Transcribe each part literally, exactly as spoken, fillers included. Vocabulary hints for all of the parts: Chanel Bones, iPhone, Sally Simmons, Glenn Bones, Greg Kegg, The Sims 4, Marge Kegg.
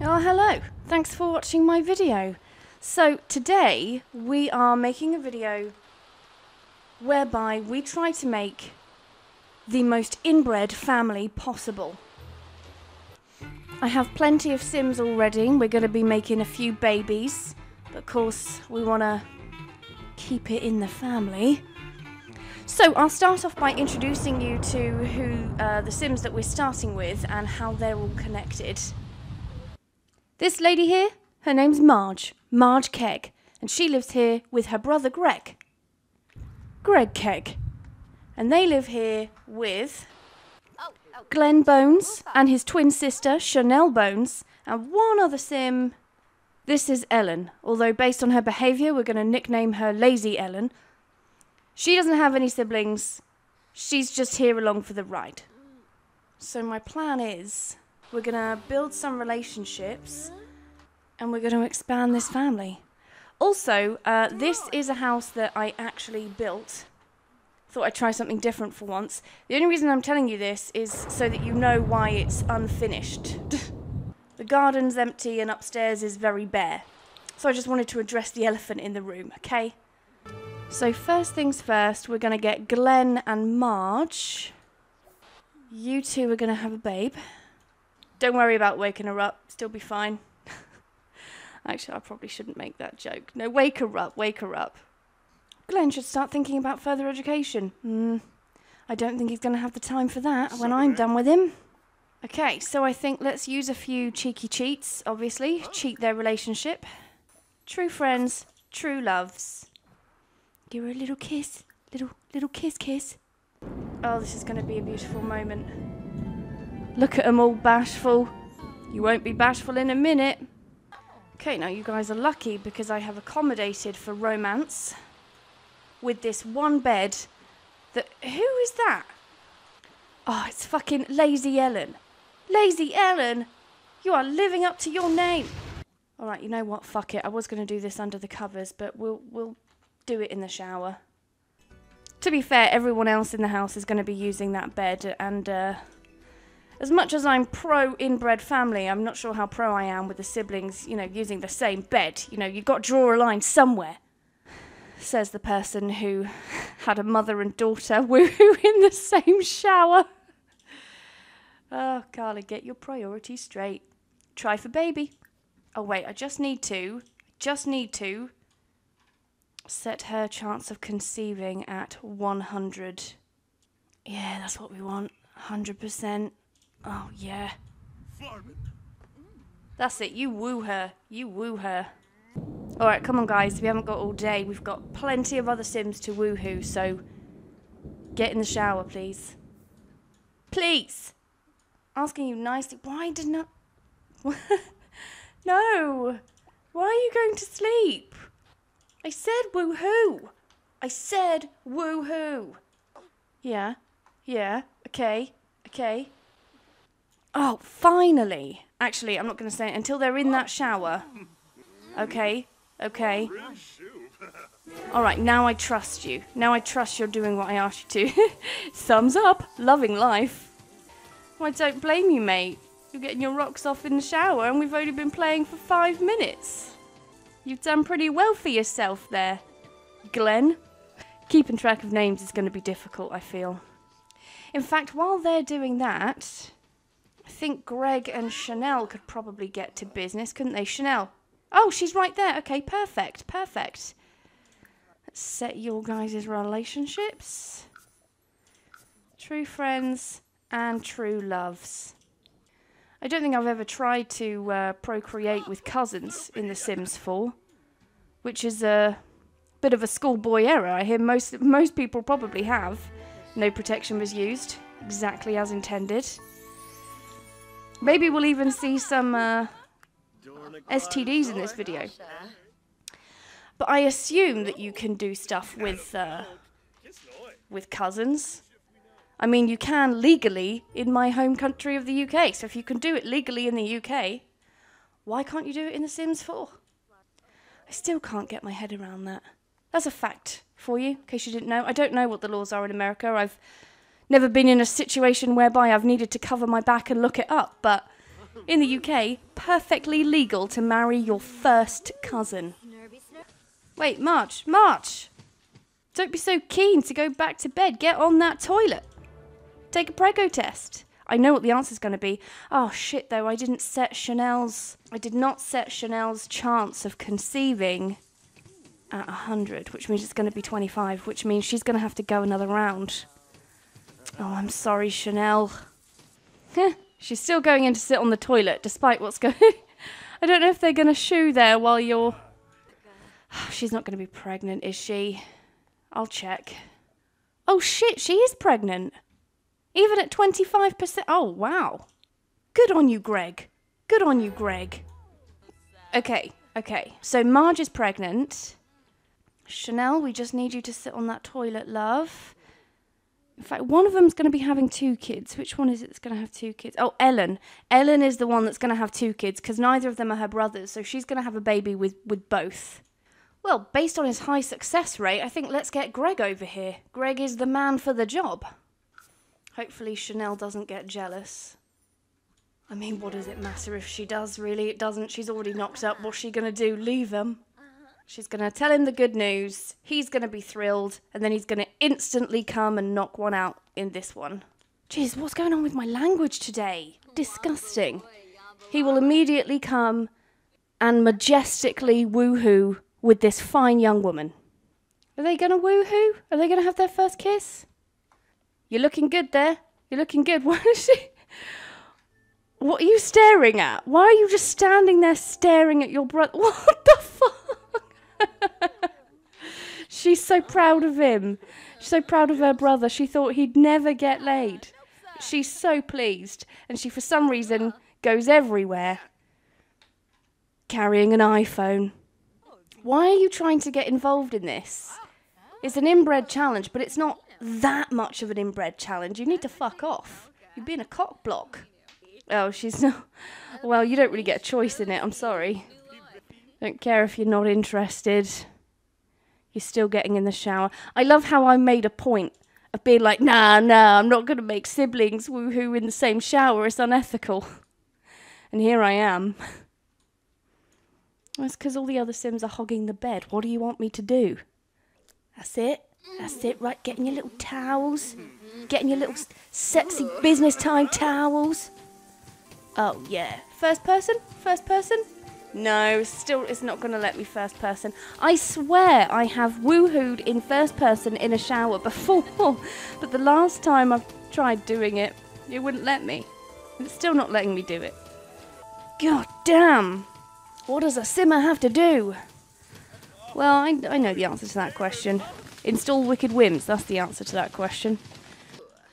Oh, hello. Thanks for watching my video. So today we are making a video whereby we try to make the most inbred family possible. I have plenty of Sims already. We're going to be making a few babies, but of course we want to keep it in the family. So I'll start off by introducing you to who uh, the Sims that we're starting with and how they're all connected. This lady here, her name's Marge, Marge Kegg, and she lives here with her brother Greg, Greg Kegg, and they live here with Glenn Bones and his twin sister Chanel Bones, and one other Sim. This is Ellen, although based on her behaviour we're going to nickname her Lazy Ellen. She doesn't have any siblings, she's just here along for the ride. So my plan is, we're going to build some relationships and we're going to expand this family. Also, uh, this is a house that I actually built. Thought I'd try something different for once. The only reason I'm telling you this is so that you know why it's unfinished. The garden's empty and upstairs is very bare. So I just wanted to address the elephant in the room, okay? So first things first, we're going to get Glenn and Marge. You two are going to have a babe. Don't worry about waking her up, still be fine. Actually, I probably shouldn't make that joke. No, wake her up, wake her up. Glenn should start thinking about further education. Mm, I don't think he's going to have the time for that when I'm done with him. Okay, so I think let's use a few cheeky cheats, obviously. Cheat their relationship. True friends, true loves. Give her a little kiss. Little, little kiss, kiss. Oh, this is going to be a beautiful moment. Look at them all bashful. You won't be bashful in a minute. Okay, now you guys are lucky because I have accommodated for romance with this one bed that... Who is that? Oh, it's fucking Lazy Ellen. Lazy Ellen! You are living up to your name. All right, you know what? Fuck it. I was going to do this under the covers, but we'll, we'll do it in the shower. To be fair, everyone else in the house is going to be using that bed and... Uh, As much as I'm pro inbred family, I'm not sure how pro I am with the siblings, you know, using the same bed. You know, you've got to draw a line somewhere, says the person who had a mother and daughter woohoo in the same shower. Oh, Carla, get your priorities straight. Try for baby. Oh, wait, I just need to, just need to set her chance of conceiving at one hundred. Yeah, that's what we want, one hundred percent. Oh, yeah. That's it. You woo her. You woo her. All right, come on, guys. We haven't got all day. We've got plenty of other Sims to woohoo, so get in the shower, please. Please. Asking you nicely. Why didn't I... No. Why are you going to sleep? I said woohoo. I said woohoo. Yeah. Yeah. Okay. Okay. Oh, finally. Actually, I'm not going to say it until they're in that shower. Okay, okay. All right, now I trust you. Now I trust you're doing what I asked you to. Thumbs up. Loving life. Well, I don't blame you, mate. You're getting your rocks off in the shower and we've only been playing for five minutes. You've done pretty well for yourself there, Glenn. Keeping track of names is going to be difficult, I feel. In fact, while they're doing that... I think Greg and Chanel could probably get to business, couldn't they? Chanel. Oh, she's right there. Okay, perfect, perfect. Let's set your guys' relationships. True friends and true loves. I don't think I've ever tried to uh, procreate with cousins in The Sims four, which is a bit of a schoolboy error. I hear most, most people probably have. No protection was used, exactly as intended. Maybe we'll even see some uh, S T Ds in this video. But I assume that you can do stuff with, uh, with cousins. I mean, you can legally in my home country of the U K. So if you can do it legally in the U K, why can't you do it in The Sims four? I still can't get my head around that. That's a fact for you, in case you didn't know. I don't know what the laws are in America. I've... Never been in a situation whereby I've needed to cover my back and look it up, but In the U K, perfectly legal to marry your first cousin. Wait, March, March! Don't be so keen to go back to bed. Get on that toilet. Take a prego test. I know what the answer's going to be. Oh shit though, I didn't set Chanel's... I did not set Chanel's chance of conceiving at one hundred, which means it's going to be twenty-five, which means she's going to have to go another round. Oh, I'm sorry, Chanel. She's still going in to sit on the toilet, despite what's going... I don't know if they're going to shoo there while you're... She's not going to be pregnant, is she? I'll check. Oh shit, she is pregnant. Even at twenty-five percent. Oh, wow. Good on you, Greg. Good on you, Greg. Okay, okay. So Marge is pregnant. Chanel, we just need you to sit on that toilet, love. In fact, one of them's going to be having two kids. Which one is it that's going to have two kids? Oh, Ellen. Ellen is the one that's going to have two kids because neither of them are her brothers. So she's going to have a baby with, with both. Well, based on his high success rate, I think let's get Greg over here. Greg is the man for the job. Hopefully Chanel doesn't get jealous. I mean, what does it matter if she does, really? It doesn't. She's already knocked up. What's she going to do? Leave him? She's going to tell him the good news. He's going to be thrilled. And then he's going to instantly come and knock one out in this one. Jeez, what's going on with my language today? Disgusting. He will immediately come and majestically woohoo with this fine young woman. Are they going to woohoo? Are they going to have their first kiss? You're looking good there. You're looking good. Why is she? What are you staring at? Why are you just standing there staring at your brother? What the fuck? She's so proud of him. She's so proud of her brother. She thought he'd never get laid. She's so pleased. And she, for some reason, goes everywhere carrying an iPhone. Why are you trying to get involved in this? It's an inbred challenge, but it's not that much of an inbred challenge. You need to fuck off. You've been a cock block. Oh, she's not... Well, you don't really get a choice in it, I'm sorry. Don't care if you're not interested. You're still getting in the shower. I love how I made a point of being like, nah, nah, I'm not going to make siblings woohoo in the same shower. It's unethical. And here I am. Well, it's because all the other Sims are hogging the bed. What do you want me to do? That's it. That's it, right? Getting your little towels. Getting your little sexy business time towels. Oh, yeah. First person? First person? No, still it's not going to let me first person. I swear I have woohooed in first person in a shower before. But the last time I've tried doing it, it wouldn't let me. It's still not letting me do it. God damn. What does a simmer have to do? Well, I, I know the answer to that question. Install Wicked Whims, that's the answer to that question.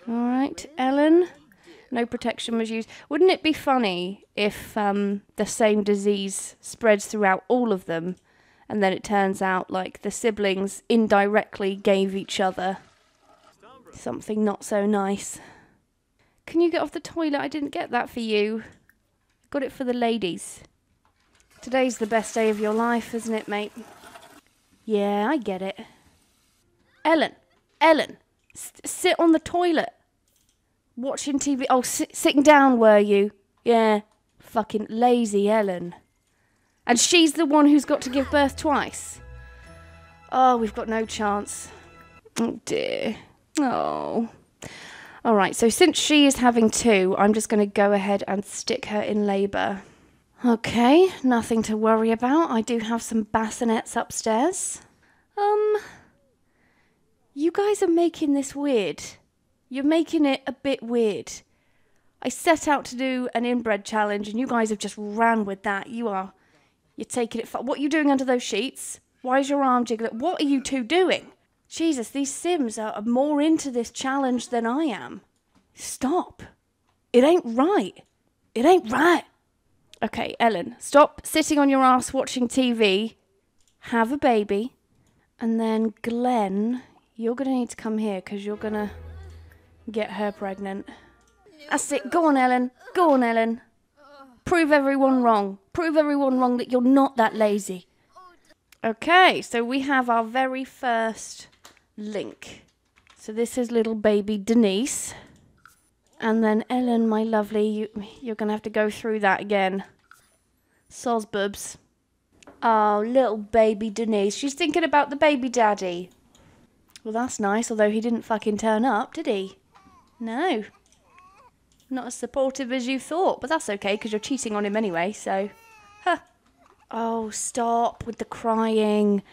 All right, Ellen. No protection was used. Wouldn't it be funny if um, the same disease spreads throughout all of them and then it turns out like the siblings indirectly gave each other something not so nice? Can you get off the toilet? I didn't get that for you. I got it for the ladies. Today's the best day of your life, isn't it, mate? Yeah, I get it. Ellen, Ellen, st sit on the toilet. Watching T V. Oh, sit, sitting down, were you? Yeah. Fucking lazy Ellen. And she's the one who's got to give birth twice. Oh, we've got no chance. Oh, dear. Oh. All right, so since she is having two, I'm just going to go ahead and stick her in labour. Okay, nothing to worry about. I do have some bassinets upstairs. Um... You guys are making this weird. You're making it a bit weird. I set out to do an inbred challenge and you guys have just ran with that. You are, you're taking it far. What are you doing under those sheets? Why is your arm jiggling? What are you two doing? Jesus, these Sims are more into this challenge than I am. Stop. It ain't right. It ain't right. Okay, Ellen, stop sitting on your ass watching T V. Have a baby. And then Glenn... You're going to need to come here because you're going to get her pregnant. That's it. Go on, Ellen. Go on, Ellen. Prove everyone wrong. Prove everyone wrong that you're not that lazy. Okay, so we have our very first link. So this is little baby Denise. And then Ellen, my lovely, you, you're going to have to go through that again. Soz boobs. Oh, little baby Denise. She's thinking about the baby daddy. Well, that's nice, although he didn't fucking turn up, did he? No. Not as supportive as you thought, but that's okay, because you're cheating on him anyway, so... Huh. Oh, stop with the crying.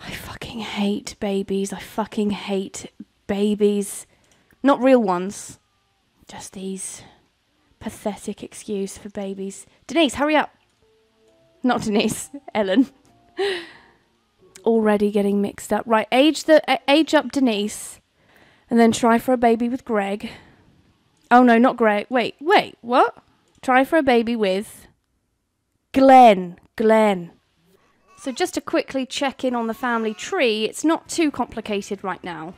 I fucking hate babies. I fucking hate babies. Not real ones. Just these pathetic excuse for babies. Denise, hurry up. Not Denise. Ellen. Already getting mixed up. Right, age the uh, age up Denise, and then try for a baby with Greg. Oh no, not Greg. Wait, wait, what? Try for a baby with Glenn. Glenn. So just to quickly check in on the family tree, it's not too complicated right now.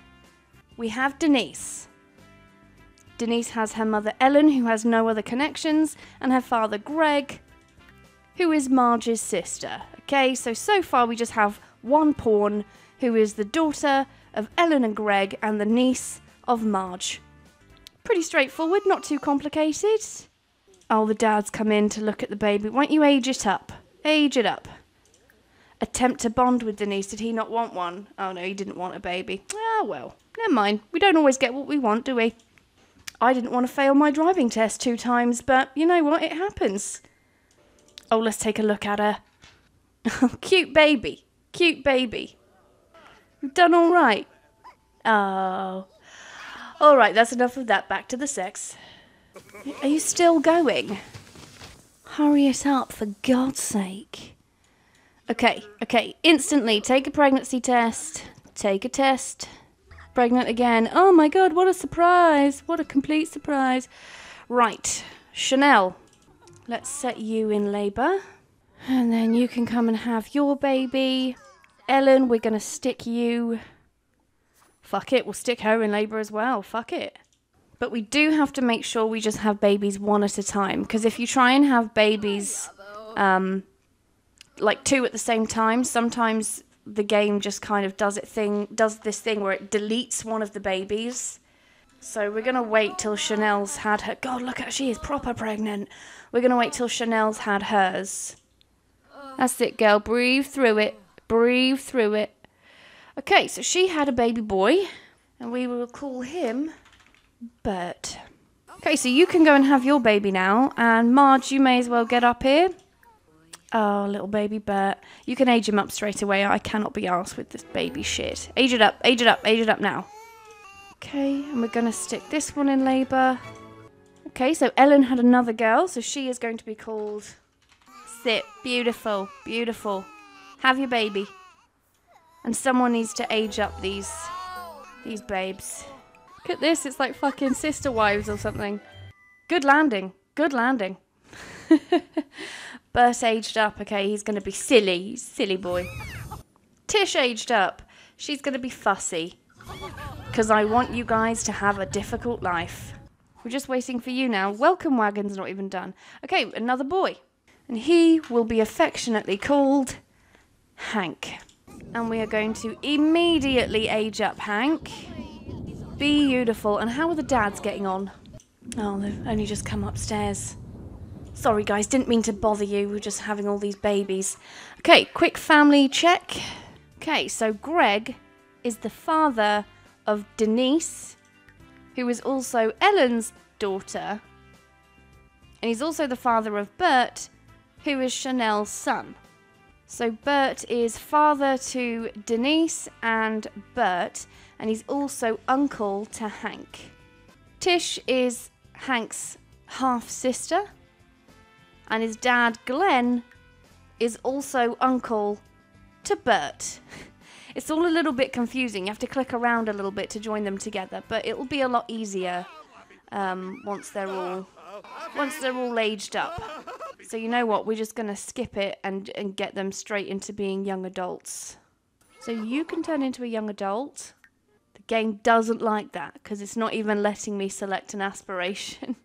We have Denise. Denise has her mother Ellen, who has no other connections, and her father Greg, who is Marge's sister. Okay, so, so far we just have one pawn, who is the daughter of Ellen and Greg and the niece of Marge. Pretty straightforward, not too complicated. Oh, the dad's come in to look at the baby. Why don't you age it up? Age it up. Attempt to bond with Denise. Did he not want one? Oh no, he didn't want a baby. Ah, well, never mind. We don't always get what we want, do we? I didn't want to fail my driving test two times, but you know what? It happens. Oh, let's take a look at her. Cute baby. Cute baby. We've done all right. Oh. All right, that's enough of that. Back to the sex. Are you still going? Hurry it up, for God's sake. Okay, okay. Instantly, take a pregnancy test. Take a test. Pregnant again. Oh, my God, what a surprise. What a complete surprise. Right, Chanel. Let's set you in labour. And then you can come and have your baby. Ellen, we're going to stick you. Fuck it, we'll stick her in labour as well. Fuck it. But we do have to make sure we just have babies one at a time. Because if you try and have babies, um, like two at the same time, sometimes the game just kind of does it thing, does this thing where it deletes one of the babies. So we're going to wait till Chanel's had her. God, look at her. She is proper pregnant. We're going to wait till Chanel's had hers. That's it, girl. Breathe through it. Breathe through it. Okay, so she had a baby boy, and we will call him Bert. Okay, so you can go and have your baby now, and Marge, you may as well get up here. Oh, little baby Bert. You can age him up straight away. I cannot be arsed with this baby shit. Age it up, age it up, age it up now. Okay, and we're going to stick this one in labour. Okay, so Ellen had another girl, so she is going to be called... Sit. Beautiful, beautiful. Have your baby. And someone needs to age up these these babes. Look at this, it's like fucking Sister Wives or something. Good landing, good landing. Bert aged up, okay, he's going to be silly, silly boy. Tish aged up, she's going to be fussy. Because I want you guys to have a difficult life. We're just waiting for you now. Welcome wagon's not even done. Okay, another boy. And he will be affectionately called Hank. And we are going to immediately age up Hank. Beautiful. And how are the dads getting on? Oh, they've only just come upstairs. Sorry guys, didn't mean to bother you. We're just having all these babies. Okay, quick family check. Okay, so Greg is the father of Denise, who is also Ellen's daughter. And he's also the father of Bert, who is Chanel's son. So Bert is father to Denise and Bert, and he's also uncle to Hank. Tish is Hank's half-sister, and his dad, Glenn, is also uncle to Bert. It's all a little bit confusing. You have to click around a little bit to join them together, but it'll be a lot easier um, once they're all once they're all aged up. So you know what, we're just going to skip it and, and get them straight into being young adults. So you can turn into a young adult. The game doesn't like that, because it's not even letting me select an aspiration.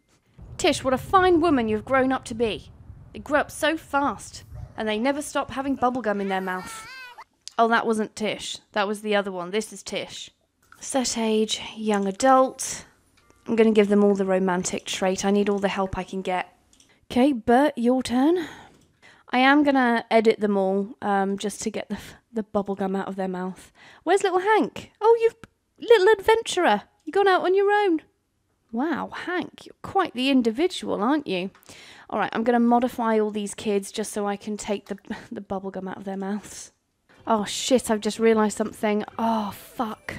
Tish, what a fine woman you've grown up to be. They grew up so fast, and they never stop having bubblegum in their mouth. Oh, that wasn't Tish. That was the other one. This is Tish. Set age, young adult. I'm going to give them all the romantic trait. I need all the help I can get. Okay, Bert, your turn. I am going to edit them all um, just to get the, the bubblegum out of their mouth. Where's little Hank? Oh, you little adventurer. You've gone out on your own. Wow, Hank, you're quite the individual, aren't you? All right, I'm going to modify all these kids just so I can take the, the bubblegum out of their mouths. Oh, shit, I've just realised something. Oh, fuck.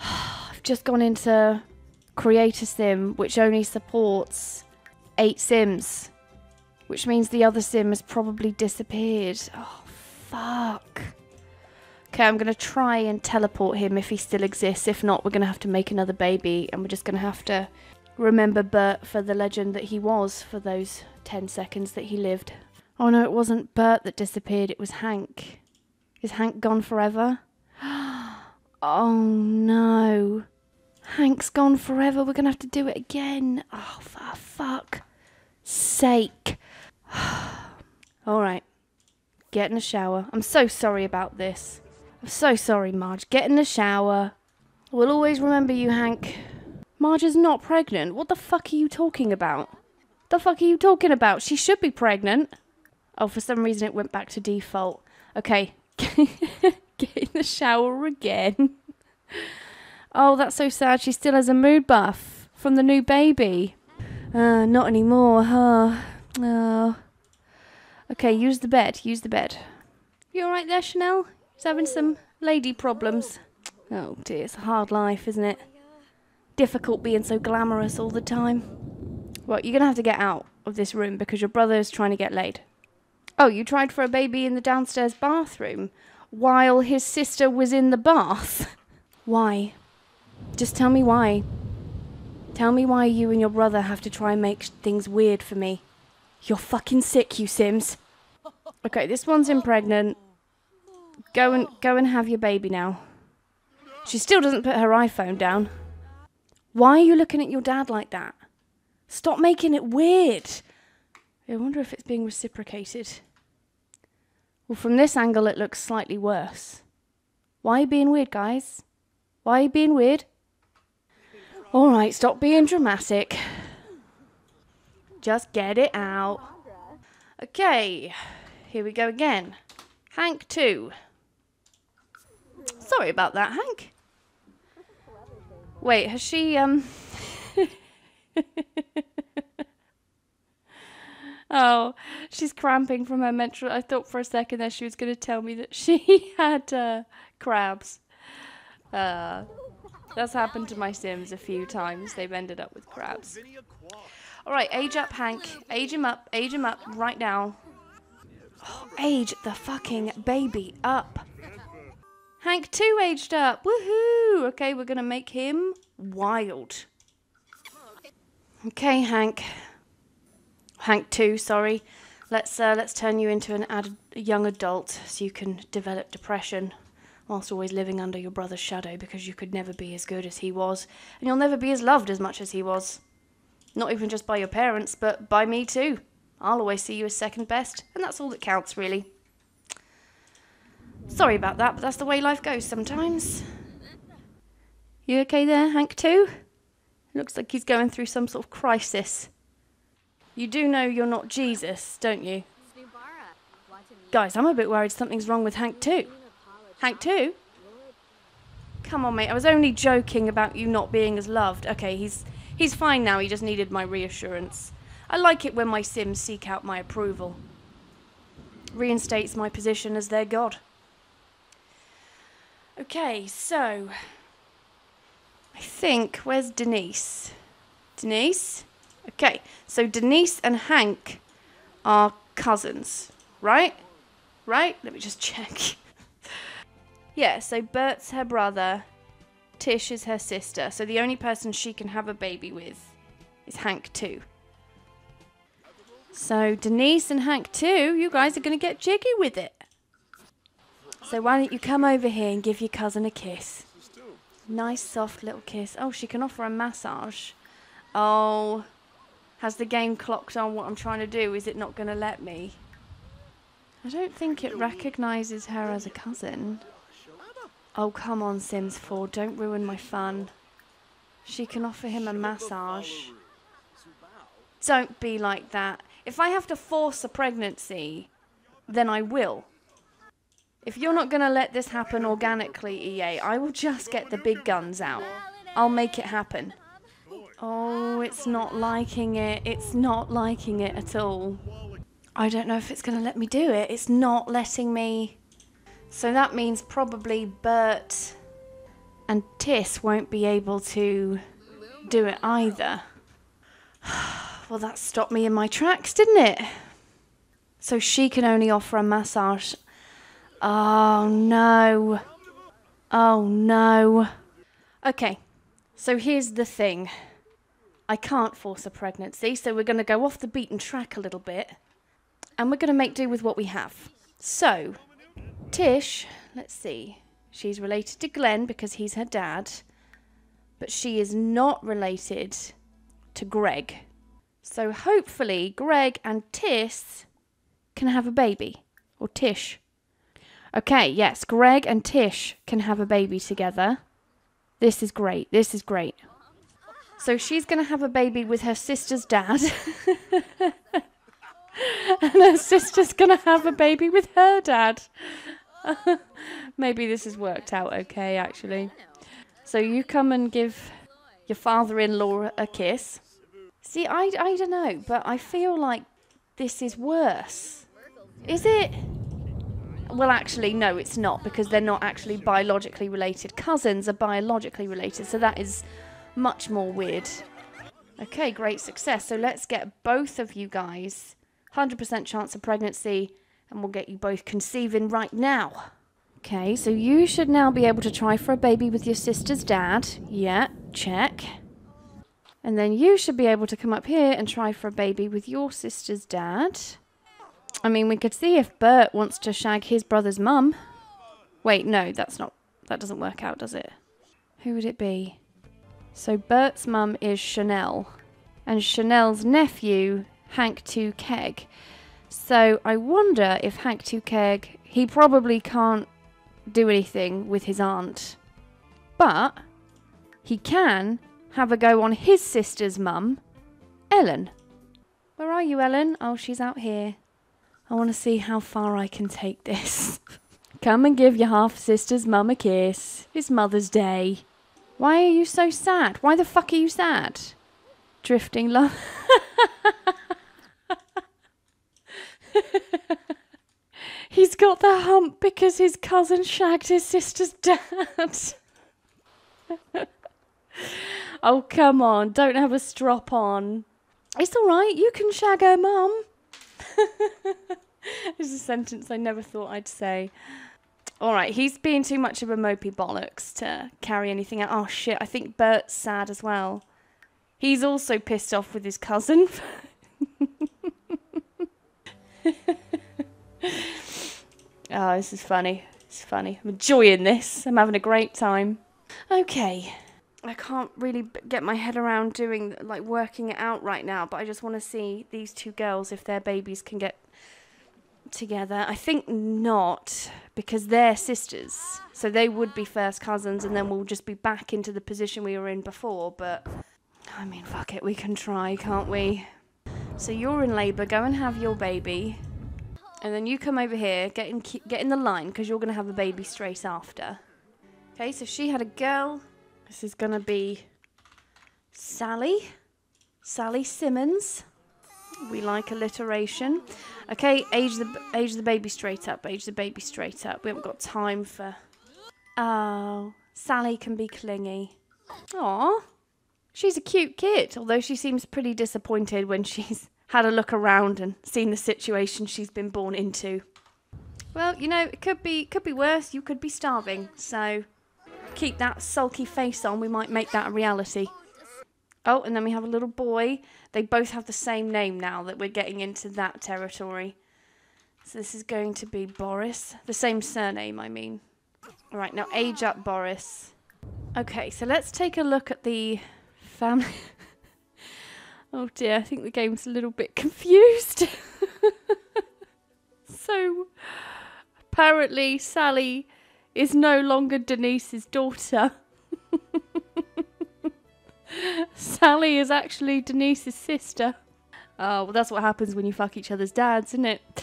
I've just gone into Create a Sim, which only supports eight Sims, which means the other Sim has probably disappeared. Oh, fuck. Okay, I'm going to try and teleport him if he still exists. If not, we're going to have to make another baby, and we're just going to have to remember Bert for the legend that he was for those ten seconds that he lived. Oh no, it wasn't Bert that disappeared, it was Hank. Is Hank gone forever? Oh no. Hank's gone forever, we're going to have to do it again. Oh, for fuck's sake. All right, get in the shower. I'm so sorry about this. I'm so sorry, Marge. Get in the shower. We'll always remember you, Hank. Marge is not pregnant. What the fuck are you talking about? The fuck are you talking about? She should be pregnant. Oh, for some reason it went back to default. Okay. Get in the shower again. Oh, that's so sad. She still has a mood buff from the new baby. Uh, not anymore, huh? Oh. Okay, use the bed. Use the bed. You all right there, Chanel? She's having some lady problems. Oh dear, it's a hard life, isn't it? Difficult being so glamorous all the time. Well, you're going to have to get out of this room because your brother is trying to get laid. Oh, you tried for a baby in the downstairs bathroom while his sister was in the bath? Why? Just tell me why. Tell me why you and your brother have to try and make things weird for me. You're fucking sick, you Sims. Okay, this one's impregnant. Go and, go and have your baby now. She still doesn't put her iPhone down. Why are you looking at your dad like that? Stop making it weird. I wonder if it's being reciprocated. Well, from this angle, it looks slightly worse. Why are you being weird, guys? Why are you being weird? All right, stop being dramatic. Just get it out. Okay, here we go again. Hank too. Sorry about that, Hank. Wait, has she, um... oh, she's cramping from her menstrual... I thought for a second that she was going to tell me that she had uh, crabs. Uh, that's happened to my Sims a few times. They've ended up with crabs. All right, age up, Hank. Age him up. Age him up right now. Oh, age the fucking baby up. Hank too aged up. Woohoo! Okay, we're gonna make him wild. Okay, Hank. Hank too. Sorry. Let's uh, let's turn you into an ad a young adult so you can develop depression, whilst always living under your brother's shadow because you could never be as good as he was, and you'll never be as loved as much as he was. Not even just by your parents, but by me too. I'll always see you as second best, and that's all that counts, really. Sorry about that, but that's the way life goes sometimes. You okay there, Hank too? Looks like he's going through some sort of crisis. You do know you're not Jesus, don't you? Guys, I'm a bit worried something's wrong with Hank too. Hank too? Come on, mate, I was only joking about you not being as loved. Okay, he's, he's fine now, he just needed my reassurance. I like it when my Sims seek out my approval. Reinstates my position as their god. Okay, so I think, where's Denise? Denise? Okay, so Denise and Hank are cousins, right? Right? Let me just check. Yeah, so Bert's her brother, Tish is her sister, so the only person she can have a baby with is Hank too. So Denise and Hank too, you guys are going to get jiggy with it. So why don't you come over here and give your cousin a kiss? Nice soft little kiss. Oh, she can offer a massage. Oh, has the game clocked on what I'm trying to do? Is it not going to let me? I don't think it recognises her as a cousin. Oh, come on, Sims four, don't ruin my fun. She can offer him a massage. Don't be like that. If I have to force a pregnancy, then I will. If you're not going to let this happen organically, E A, I will just get the big guns out. I'll make it happen. Oh, it's not liking it. It's not liking it at all. I don't know if it's going to let me do it. It's not letting me. So that means probably Bert and Tiss won't be able to do it either. Well, that stopped me in my tracks, didn't it? So she can only offer a massage. Oh, no. Oh, no. Okay, so here's the thing. I can't force a pregnancy, so we're going to go off the beaten track a little bit. And we're going to make do with what we have. So, Tish, let's see. She's related to Glenn because he's her dad. But she is not related to Greg. So hopefully Greg and Tiss can have a baby. Or Tish. Okay, yes, Greg and Tish can have a baby together. This is great. This is great. So she's going to have a baby with her sister's dad. And her sister's going to have a baby with her dad. Maybe this has worked out okay, actually. So you come and give your father-in-law a kiss. See, I, I don't know, but I feel like this is worse. Is it? Well, actually, no, it's not, because they're not actually biologically related. Cousins are biologically related, so that is much more weird. Okay, great success. So let's get both of you guys... one hundred percent chance of pregnancy, and we'll get you both conceiving right now. Okay, so you should now be able to try for a baby with your sister's dad. Yeah, check. And then you should be able to come up here and try for a baby with your sister's dad. I mean, we could see if Bert wants to shag his brother's mum. Wait, no, that's not... that doesn't work out, does it? Who would it be? So Bert's mum is Chanel, and Chanel's nephew... Hank two Keg. So I wonder if Hank two Keg, he probably can't do anything with his aunt, but he can have a go on his sister's mum, Ellen. Where are you, Ellen? Oh, she's out here. I want to see how far I can take this. Come and give your half-sister's mum a kiss. It's Mother's Day. Why are you so sad? Why the fuck are you sad? Drifting love. He's got the hump because his cousin shagged his sister's dad. Oh, come on. Don't have a strop on. It's all right. You can shag her mum. It's a sentence I never thought I'd say. All right. He's being too much of a mopey bollocks to carry anything out. Oh, shit. I think Bert's sad as well. He's also pissed off with his cousin. Oh, this is funny. It's funny. I'm enjoying this. I'm having a great time. Okay. I can't really get my head around doing, like, working it out right now, but I just want to see these two girls, if their babies can get together. I think not, because they're sisters. So they would be first cousins, and then we'll just be back into the position we were in before, but... I mean, fuck it. We can try, can't we? So you're in labour. Go and have your baby. And then you come over here, get in, get in the line, because you're going to have a baby straight after. Okay, so she had a girl. This is going to be Sally. Sally Simmons. We like alliteration. Okay, age the, age the baby straight up, age the baby straight up. We haven't got time for... Oh, Sally can be clingy. Aww. She's a cute kid, although she seems pretty disappointed when she's had a look around and seen the situation she's been born into. Well, you know, it could be could be worse. You could be starving, so keep that sulky face on. We might make that a reality. Oh, and then we have a little boy. They both have the same name now that we're getting into that territory. So this is going to be Boris. The same surname, I mean. All right, now age up, Boris. Okay, so let's take a look at the... family. Oh dear, I think the game's a little bit confused. So, apparently Sally is no longer Denise's daughter. Sally is actually Denise's sister. Oh, well, that's what happens when you fuck each other's dads, isn't it?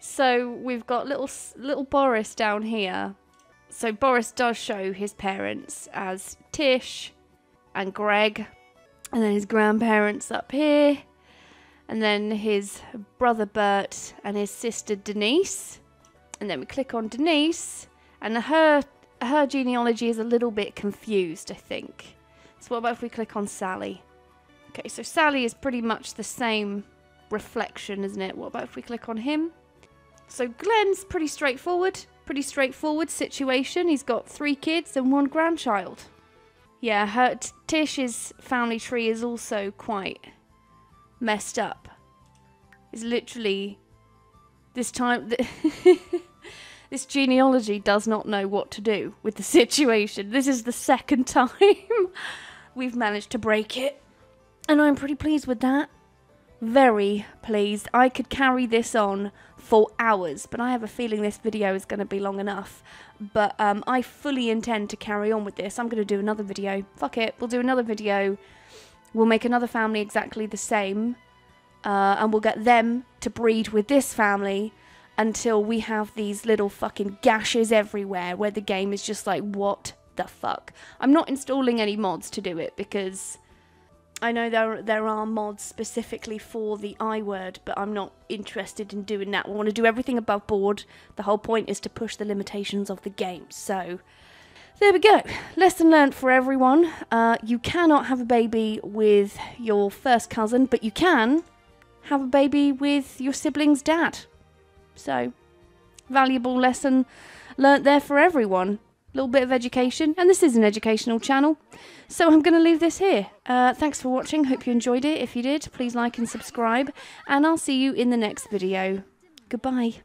So we've got little little Boris down here. So Boris does show his parents as Tish and Greg, and then his grandparents up here, and then his brother Bert and his sister Denise. And then we click on Denise, and her her genealogy is a little bit confused, I think. So what about if we click on Sally? Okay, so Sally is pretty much the same reflection, isn't it? What about if we click on him? So Glenn's pretty straightforward, pretty straightforward situation. He's got three kids and one grandchild. Yeah, her Tish's family tree is also quite messed up. It's literally this time th this genealogy does not know what to do with the situation. This is the second time we've managed to break it, and I'm pretty pleased with that. Very pleased. I could carry this on for hours, but I have a feeling this video is going to be long enough. But um, I fully intend to carry on with this. I'm going to do another video. Fuck it, we'll do another video. We'll make another family exactly the same, uh, and we'll get them to breed with this family until we have these little fucking gashes everywhere where the game is just like, what the fuck? I'm not installing any mods to do it because I know there, there are mods specifically for the I word, but I'm not interested in doing that. We want to do everything above board. The whole point is to push the limitations of the game. So there we go. Lesson learned for everyone. Uh, you cannot have a baby with your first cousin, but you can have a baby with your sibling's dad. So valuable lesson learnt there for everyone. Little bit of education, and this is an educational channel, so I'm going to leave this here. Uh, thanks for watching, hope you enjoyed it. If you did, please like and subscribe, and I'll see you in the next video. Goodbye.